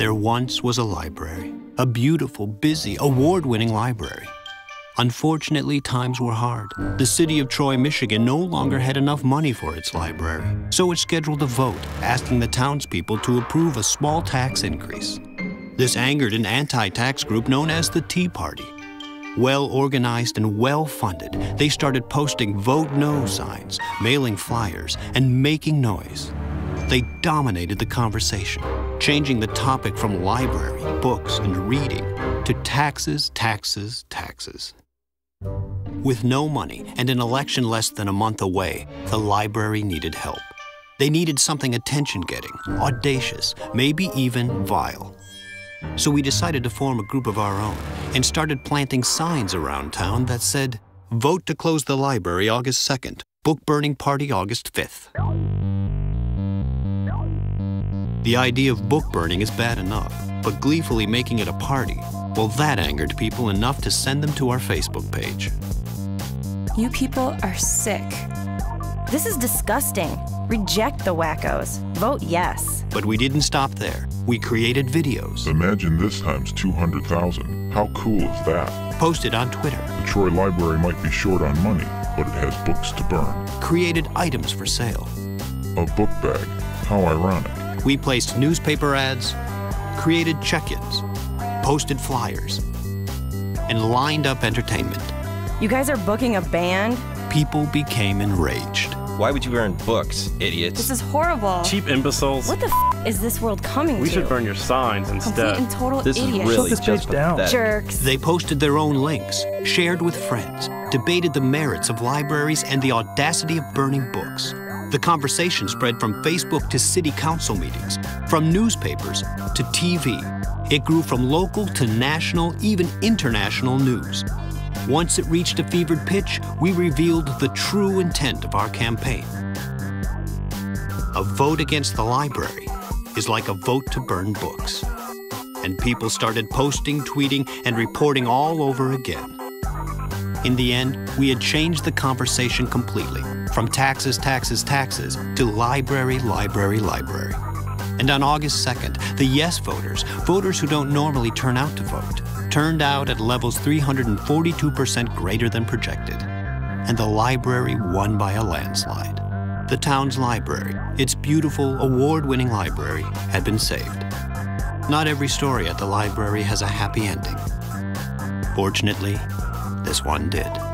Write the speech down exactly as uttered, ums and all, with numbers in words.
There once was a library, a beautiful, busy, award-winning library. Unfortunately, times were hard. The city of Troy, Michigan no longer had enough money for its library, so it scheduled a vote asking the townspeople to approve a small tax increase. This angered an anti-tax group known as the Tea Party. Well-organized and well-funded, they started posting vote no signs, mailing flyers, and making noise. They dominated the conversation, changing the topic from library, books, and reading to taxes, taxes, taxes. With no money and an election less than a month away, the library needed help. They needed something attention-getting, audacious, maybe even vile. So we decided to form a group of our own and started planting signs around town that said, "Vote to close the library August second, book burning party August fifth. The idea of book burning is bad enough, but gleefully making it a party, well, that angered people enough to send them to our Facebook page. "You people are sick. This is disgusting. Reject the wackos. Vote yes." But we didn't stop there. We created videos. "Imagine this times two hundred thousand. How cool is that?" Posted on Twitter. "The Troy Library might be short on money, but it has books to burn." Created items for sale. "A book bag. How ironic." We placed newspaper ads, created check-ins, posted flyers, and lined up entertainment. "You guys are booking a band?" People became enraged. "Why would you burn books, idiots? This is horrible. Cheap imbeciles. What the f is this world coming to? We should burn your signs instead. Complete and total idiots. This is really just pathetic. Jerks." They posted their own links, shared with friends, debated the merits of libraries and the audacity of burning books. The conversation spread from Facebook to city council meetings, from newspapers to T V. It grew from local to national, even international news. Once it reached a fevered pitch, we revealed the true intent of our campaign. A vote against the library is like a vote to burn books. And people started posting, tweeting, and reporting all over again. In the end, we had changed the conversation completely, from taxes, taxes, taxes, to library, library, library. And on August second, the yes voters, voters who don't normally turn out to vote, turned out at levels three hundred forty-two percent greater than projected. And the library won by a landslide. The town's library, its beautiful, award-winning library, had been saved. Not every story at the library has a happy ending. Fortunately, this one did.